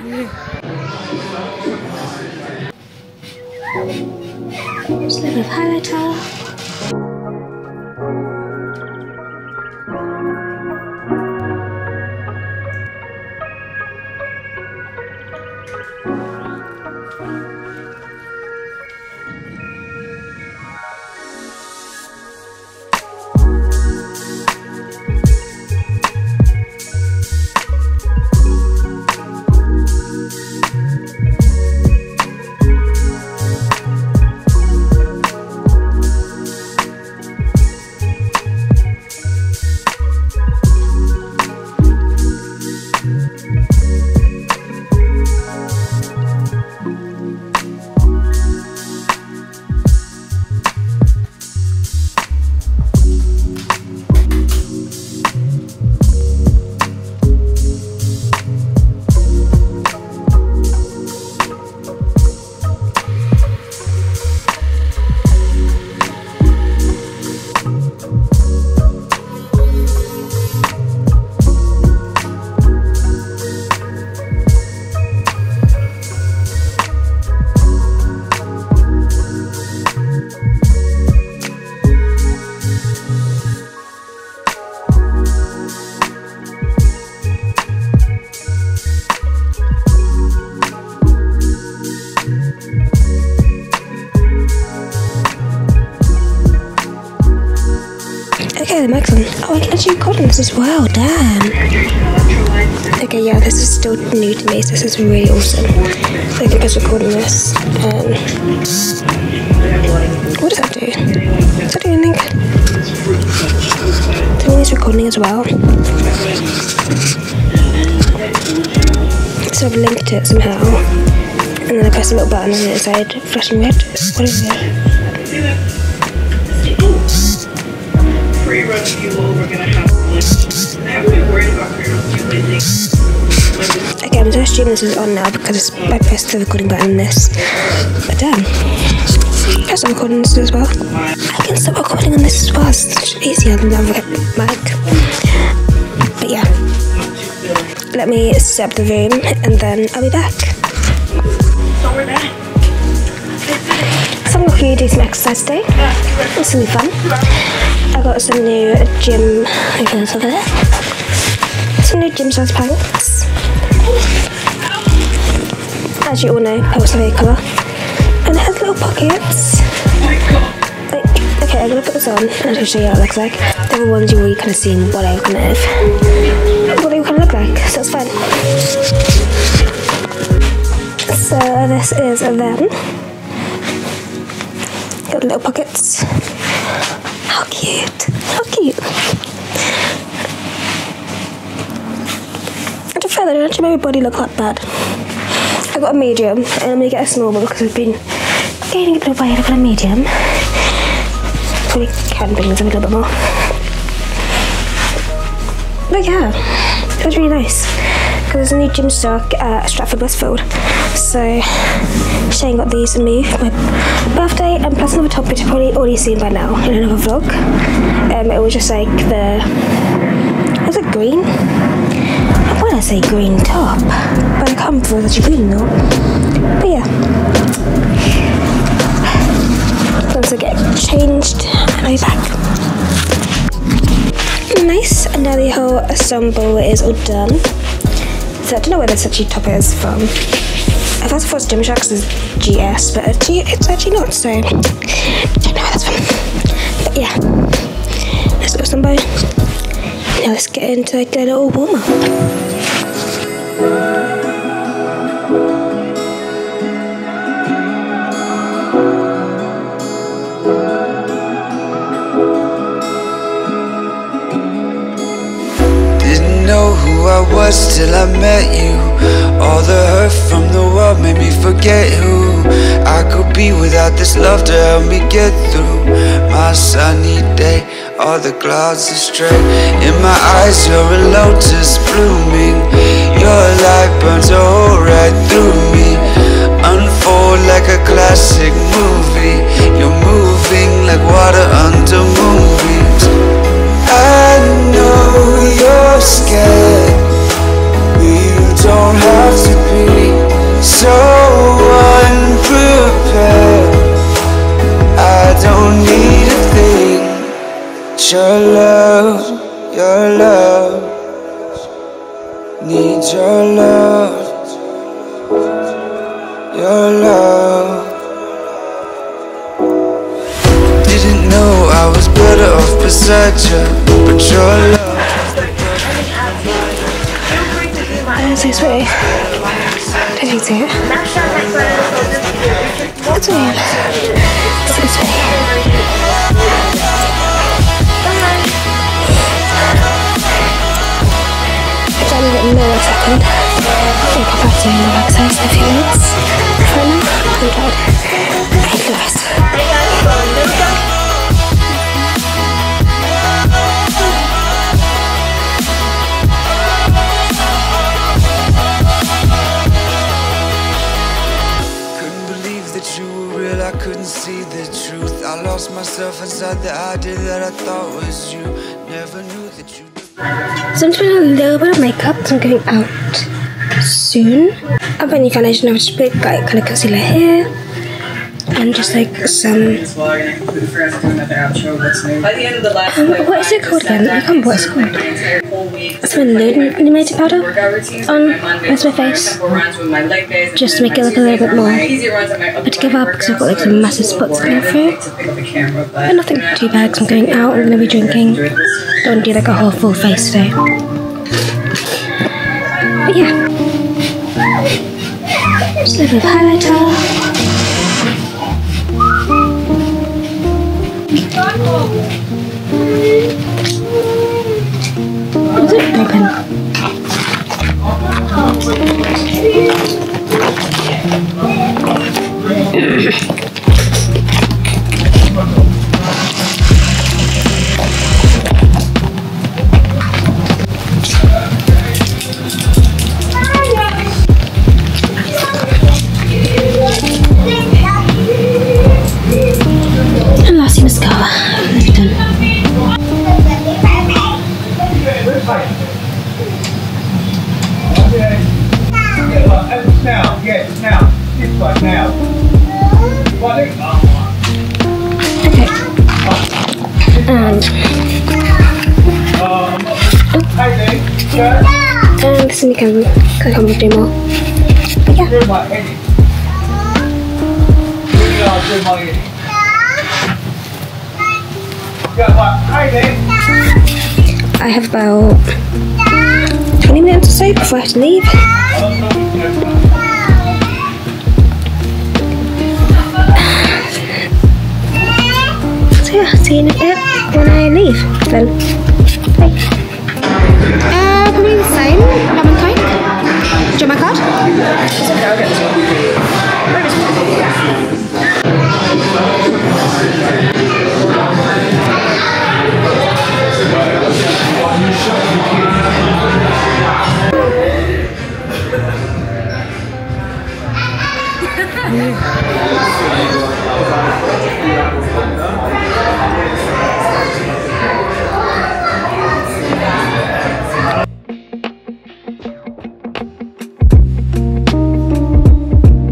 Just a little highlighter. Okay, the mic's on. Oh, I can actually cut this as well, damn. Okay, yeah, this is still new to me, so this is really awesome. So I think I was recording this. What does that do? Does that do anything? I think it's recording as well. So I've linked it somehow. And then I press a little button on the inside, flashing red. What is it? Pre-run fuel, we're gonna have to have to be worried about pre-run fuel, I think. Okay, I'm just assuming this is on now because I pressed the recording button on this. But damn. I guess I'm recording this as well. I can stop recording on this as well, it's easier than the mic. But yeah. Let me set up the room and then I'll be back. So we're back. So I'm going to do some exercise today. It's going to be fun. I got some new gym things over there. Some new gym size planks. As you all know, purple very colour. And it has little pockets. Okay, I'm gonna put this on and I'll show you what it looks like. They're the ones you've already kind of seen what they kind of look like, so it's fine. So this is them. Got little pockets. How cute, how cute. I don't feel that it actually made my body look that bad. I got a medium and I'm going to get a small one because I've been gaining a bit of weight. I've got a medium. Probably can bring this up a little bit more. But yeah, it was really nice. Because there's a new Gymshark at Stratford Westfield. So Shane got these for me for my birthday, and plus another top which I've probably already seen by now in another vlog. It was just like was it green? I want to say green top, but I can't remember if it was actually green or not. But yeah. Once I get changed, I'll be back. Nice, and now the whole ensemble is all done. So I don't know where this actually top is from. I first thought Gymshark's is GS, but it's actually not, so I don't know where that's from. But yeah, let's go somewhere. Now let's get into like a little warm-up. I was till I met you. All the hurt from the world made me forget who I could be without this love to help me get through my sunny day. All the clouds are straight. In my eyes you're a lotus blooming. Your light burns a hole right through me. Unfold like a classic movie. You're moving like water under moonbeams. I know you're scared. You don't have to be. your love, need your love. Didn't know I was better off beside you, but your love. It's this way. Did you see it? It's weird. It's this way. I've done a bit more a second. I think I've had to do the exercise in a few minutes. For now, I'm tired. Okay, guys. I couldn't see the truth. I lost myself inside the idea that I thought was you. Never knew that you. So I'm doing a little bit of makeup because I'm going out soon. I've only foundation over just bit, like kind of concealer here, and just like some. What is it called again? I can't remember what it's called. Some illuminator powder on with my face, just to make it look a little bit more. I had to give up because I've got like some massive spots going through. But nothing too bad because I'm going out and I'm going to be drinking. I don't want to do like a whole full face today. But yeah. Just a little bit of highlighter. Is it open? And lastly, mascara. This week I'm going to do more. But yeah. I have about 20 minutes or so before I have to leave. So yeah, see you in a bit when I leave then. Bye. Probably the same, lemon coke. Do you want my card? I'll get this one.